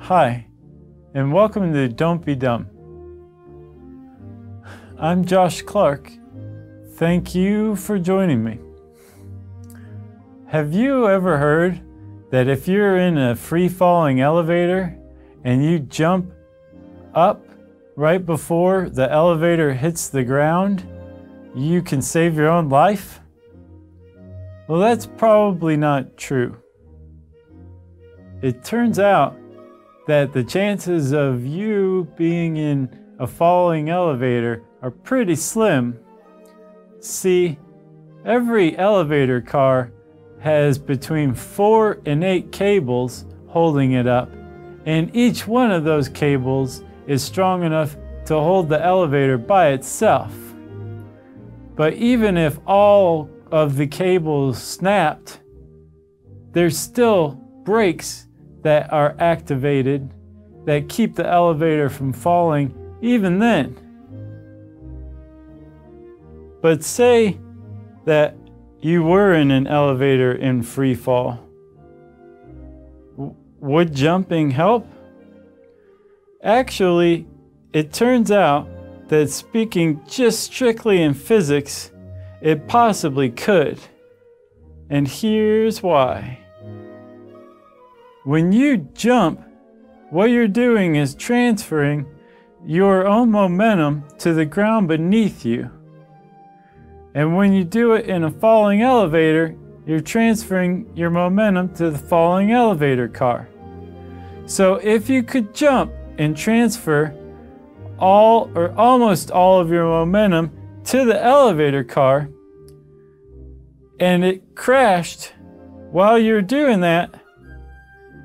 Hi, and welcome to Don't Be Dumb. I'm Josh Clark. Thank you for joining me. Have you ever heard that if you're in a free-falling elevator and you jump up right before the elevator hits the ground, you can save your own life? Well, that's probably not true. It turns out that the chances of you being in a falling elevator are pretty slim. See, every elevator car has between 4 and 8 cables holding it up, and each one of those cables is strong enough to hold the elevator by itself. But even if all of the cables snapped, there's still brakes that are activated that keep the elevator from falling even then. But say that you were in an elevator in free fall. Would jumping help? Actually, it turns out that speaking just strictly in physics, it possibly could, and here's why. When you jump, what you're doing is transferring your own momentum to the ground beneath you. And when you do it in a falling elevator, you're transferring your momentum to the falling elevator car. So if you could jump and transfer all or almost all of your momentum to the elevator car, and it crashed while you're doing that,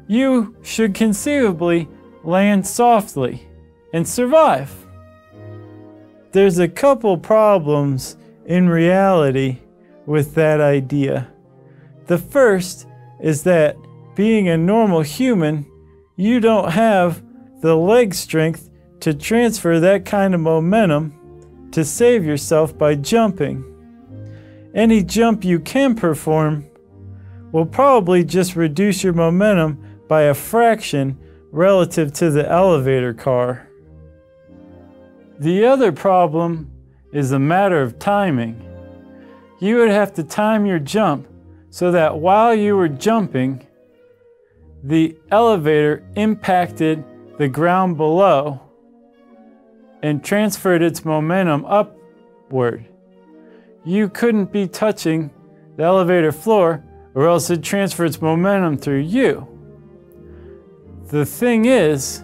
you should conceivably land softly and survive. There's a couple problems in reality with that idea. The first is that being a normal human, you don't have the leg strength to transfer that kind of momentum to save yourself by jumping. Any jump you can perform will probably just reduce your momentum by a fraction relative to the elevator car. The other problem is a matter of timing. You would have to time your jump so that while you were jumping, the elevator impacted the ground below and transferred its momentum upward. You couldn't be touching the elevator floor or else it transferred its momentum through you. The thing is,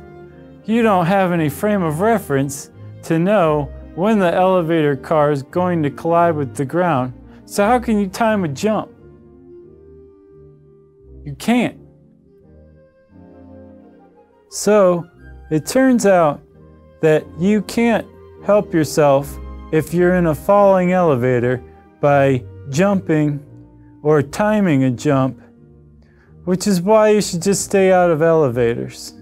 you don't have any frame of reference to know when the elevator car is going to collide with the ground, so how can you time a jump? You can't. So it turns out that you can't help yourself if you're in a falling elevator by jumping or timing a jump, which is why you should just stay out of elevators.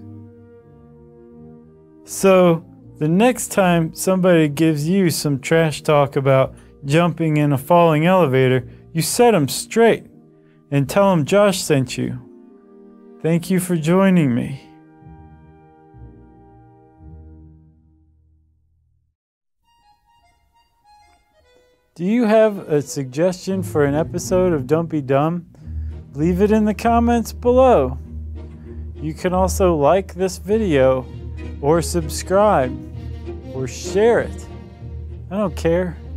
So the next time somebody gives you some trash talk about jumping in a falling elevator, you set them straight and tell them Josh sent you. Thank you for joining me. Do you have a suggestion for an episode of Don't Be Dumb? Leave it in the comments below. You can also like this video, or subscribe, or share it. I don't care.